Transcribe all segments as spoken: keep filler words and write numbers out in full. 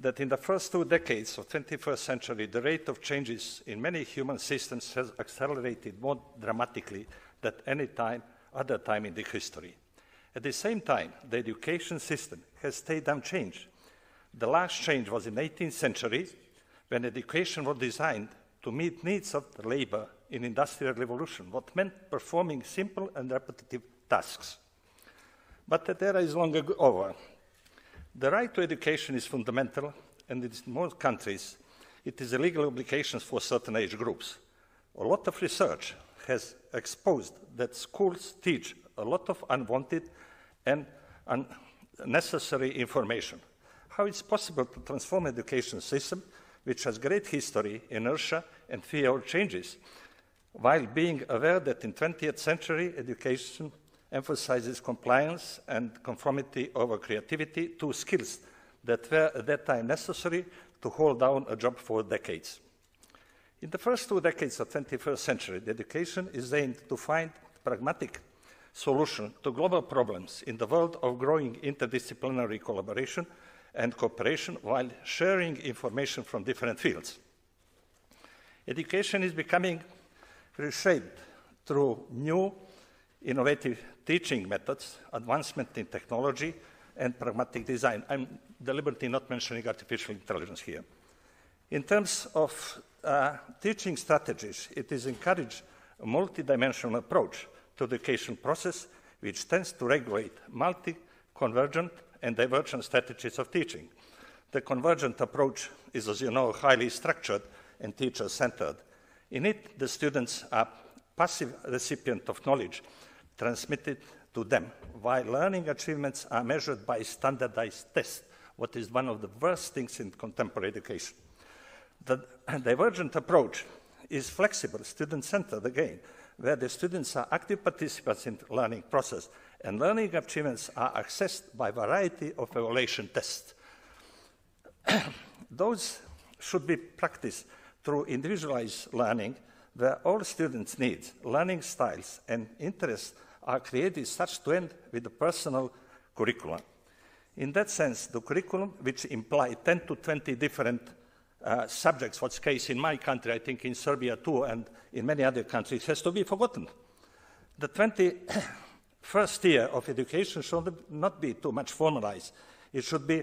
that in the first two decades of the twenty-first century, the rate of changes in many human systems has accelerated more dramatically than any time, other time in the history. At the same time, the education system has stayed unchanged. The last change was in the eighteenth century, when education was designed to meet needs of the labor in industrial revolution, what meant performing simple and repetitive tasks. But that era is long ago over. The right to education is fundamental, and in most countries, it is a legal obligation for certain age groups. A lot of research has exposed that schools teach a lot of unwanted and unnecessary information. How it's possible to transform the education system, which has great history, inertia, and fear of changes, while being aware that in the twentieth century, education emphasizes compliance and conformity over creativity, two skills that were at that time necessary to hold down a job for decades. In the first two decades of the twenty-first century, the education is aimed to find pragmatic solutions to global problems in the world of growing interdisciplinary collaboration and cooperation while sharing information from different fields. Education is becoming reshaped through new innovative teaching methods, advancement in technology, and pragmatic design. I'm deliberately not mentioning artificial intelligence here. In terms of uh, teaching strategies, it is encouraged a multidimensional approach to the education process, which tends to regulate multi-convergent and divergent strategies of teaching. The convergent approach is, as you know, highly structured and teacher-centered. In it, the students are passive recipients of knowledge transmitted to them, while learning achievements are measured by standardized tests, what is one of the worst things in contemporary education. The divergent approach is flexible, student-centered again, where the students are active participants in the learning process, and learning achievements are accessed by a variety of evaluation tests. Those should be practiced through individualized learning, where all students' needs, learning styles, and interests are created such to end with a personal curriculum. In that sense, the curriculum, which implies ten to twenty different Uh, subjects, what's the case in my country, I think in Serbia too, and in many other countries, has to be forgotten. The twenty-first year of education should not be too much formalized. It should be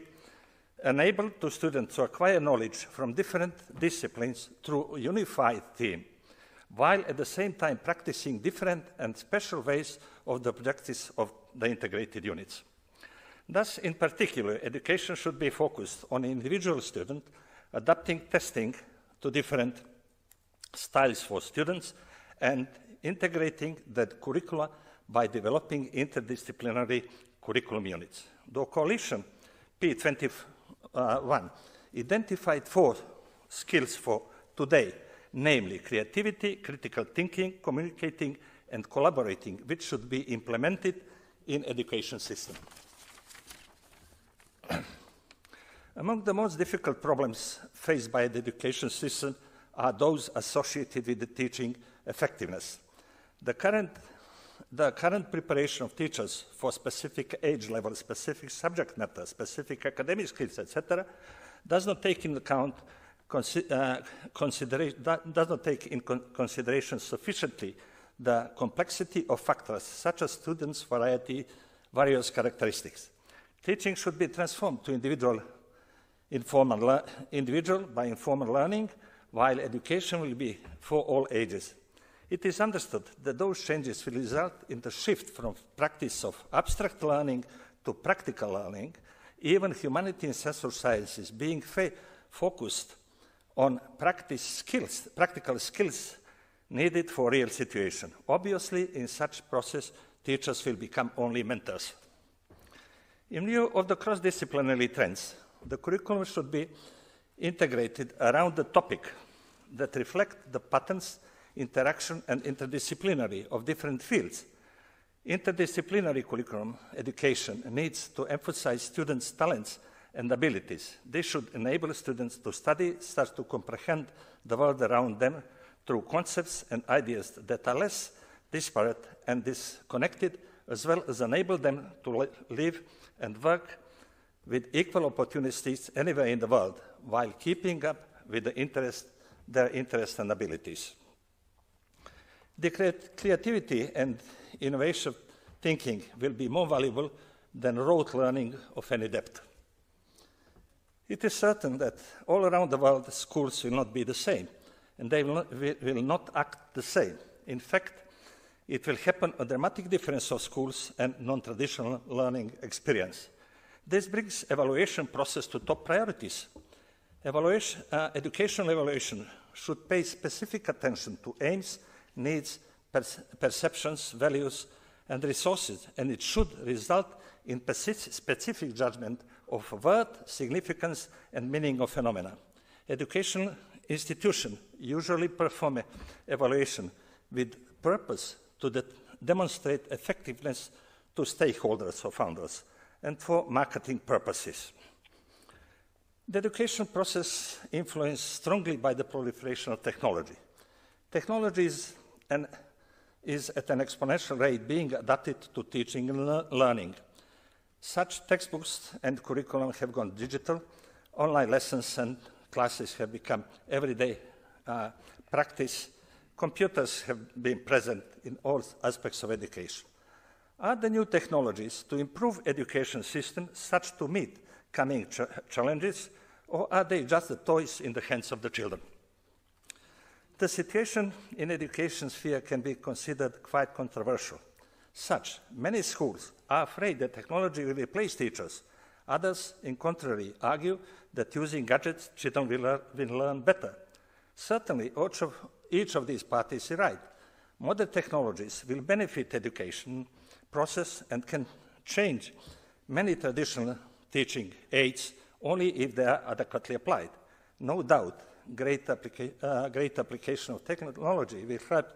enabled to students to acquire knowledge from different disciplines through a unified theme, while at the same time practicing different and special ways of the practice of the integrated units. Thus, in particular, education should be focused on individual students, adapting testing to different styles for students, and integrating the curricula by developing interdisciplinary curriculum units. The coalition P twenty-one identified four skills for today, namely creativity, critical thinking, communicating, and collaborating, which should be implemented in the education system. Among the most difficult problems faced by the education system are those associated with the teaching effectiveness. The current, the current preparation of teachers for specific age levels, specific subject matter, specific academic skills, et cetera, does not take into account consi uh, consideration does not take in con consideration sufficiently the complexity of factors such as students' variety, various characteristics. Teaching should be transformed to individual. Informal individual by informal learning, while education will be for all ages. It is understood that those changes will result in the shift from practice of abstract learning to practical learning, even humanity and social sciences being focused on practice skills, practical skills needed for real situation. Obviously, in such process, teachers will become only mentors. In view of the cross-disciplinary trends, the curriculum should be integrated around the topic that reflect the patterns, interaction, and interdisciplinary of different fields. Interdisciplinary curriculum education needs to emphasize students' talents and abilities. This should enable students to study, start to comprehend the world around them through concepts and ideas that are less disparate and disconnected, as well as enable them to live and work with equal opportunities anywhere in the world, while keeping up with the interest, their interests and abilities. The creat creativity and innovative thinking will be more valuable than rote learning of any depth. It is certain that all around the world, schools will not be the same, and they will not, will not act the same. In fact, it will happen a dramatic difference of schools and non-traditional learning experience. This brings evaluation process to top priorities. Evaluation, uh, educational evaluation should pay specific attention to aims, needs, perceptions, values, and resources, and it should result in specific judgment of worth, significance, and meaning of phenomena. Educational institutions usually perform evaluation with purpose to de demonstrate effectiveness to stakeholders or founders, and for marketing purposes. The education process is influenced strongly by the proliferation of technology. Technology is, an, is at an exponential rate being adapted to teaching and learning. Such textbooks and curriculum have gone digital. Online lessons and classes have become everyday uh, practice. Computers have been present in all aspects of education. Are the new technologies to improve education system such to meet coming ch challenges, or are they just the toys in the hands of the children? The situation in education sphere can be considered quite controversial. Such, many schools are afraid that technology will replace teachers. Others, in contrary, argue that using gadgets, children will learn, will learn better. Certainly, each of, each of these parties is right. Modern technologies will benefit education process and can change many traditional teaching aids only if they are adequately applied. No doubt, great, applica uh, great application of technology will help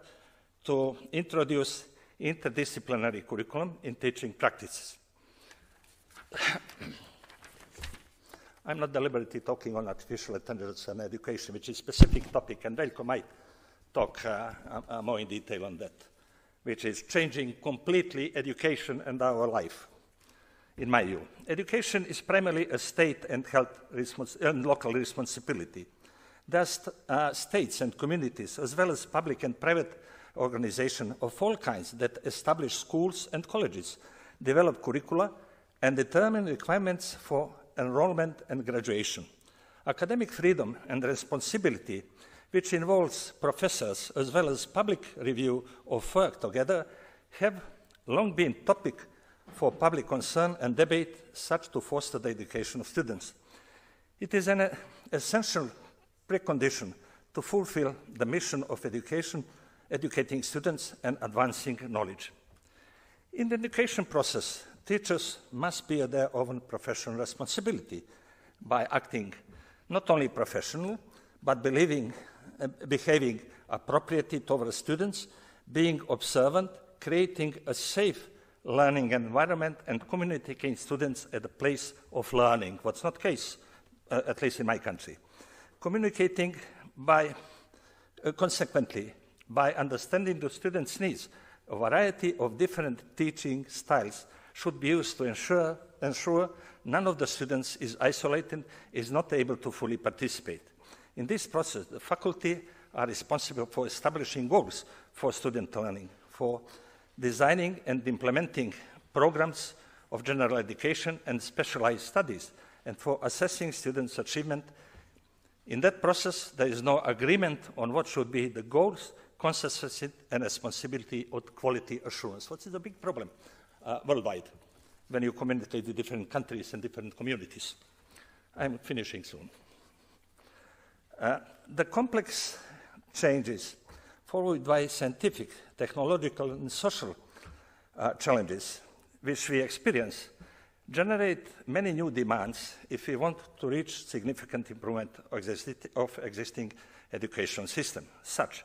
to introduce interdisciplinary curriculum in teaching practices. I'm not deliberately talking on artificial intelligence and education, which is a specific topic, and Veljko might talk uh, uh, more in detail on that, which is changing completely education and our life, in my view. Education is primarily a state and, health and local responsibility. There are st uh, states and communities, as well as public and private organizations of all kinds that establish schools and colleges, develop curricula, and determine requirements for enrollment and graduation. Academic freedom and responsibility, which involves professors as well as public review of work together, have long been topic for public concern and debate, such to foster the education of students. It is an essential precondition to fulfill the mission of education, educating students and advancing knowledge. In the education process, teachers must bear their own professional responsibility by acting not only professionally, but believing behaving appropriately towards students, being observant, creating a safe learning environment, and communicating students at the place of learning, what's not the case, uh, at least in my country. Communicating by, uh, consequently, by understanding the students' needs, a variety of different teaching styles should be used to ensure, ensure none of the students is isolated, is not able to fully participate. In this process, the faculty are responsible for establishing goals for student learning, for designing and implementing programs of general education and specialized studies, and for assessing students' achievement. In that process, there is no agreement on what should be the goals, consistency, and responsibility of quality assurance. What is the big problem uh, worldwide when you communicate with different countries and different communities? I'm finishing soon. Uh, the complex changes followed by scientific, technological, and social uh, challenges which we experience generate many new demands if we want to reach significant improvement of, exist of existing education system. Such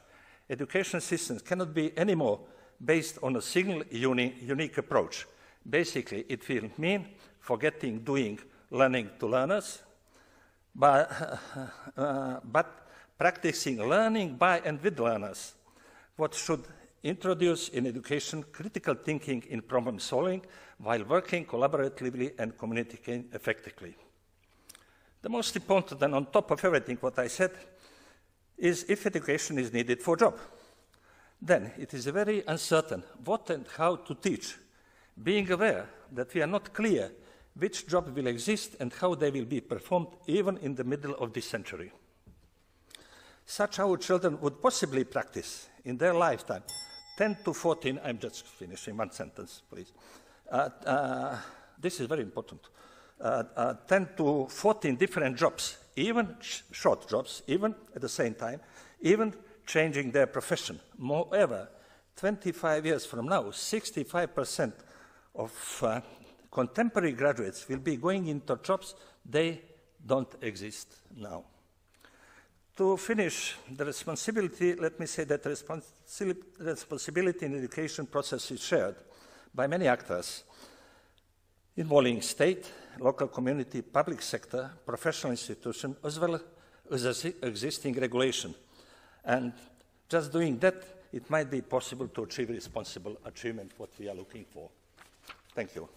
education systems cannot be anymore based on a single uni unique approach. Basically, it will mean forgetting doing learning to learners, By, uh, uh, but practicing learning by and with learners, what should introduce in education critical thinking in problem solving while working collaboratively and communicating effectively. The most important, and on top of everything what I said, is if education is needed for job, then it is very uncertain what and how to teach, being aware that we are not clear which job will exist and how they will be performed even in the middle of this century. Such our children would possibly practice in their lifetime ten to fourteen, I'm just finishing one sentence, please. Uh, uh, this is very important. Uh, uh, ten to fourteen different jobs, even sh short jobs, even at the same time, even changing their profession. Moreover, twenty-five years from now, sixty-five percent of uh, contemporary graduates will be going into jobs they don't exist now. To finish the responsibility, let me say that responsi responsibility in education process is shared by many actors involving state, local community, public sector, professional institution, as well as existing regulation. And just doing that, it might be possible to achieve responsible achievement, what we are looking for. Thank you.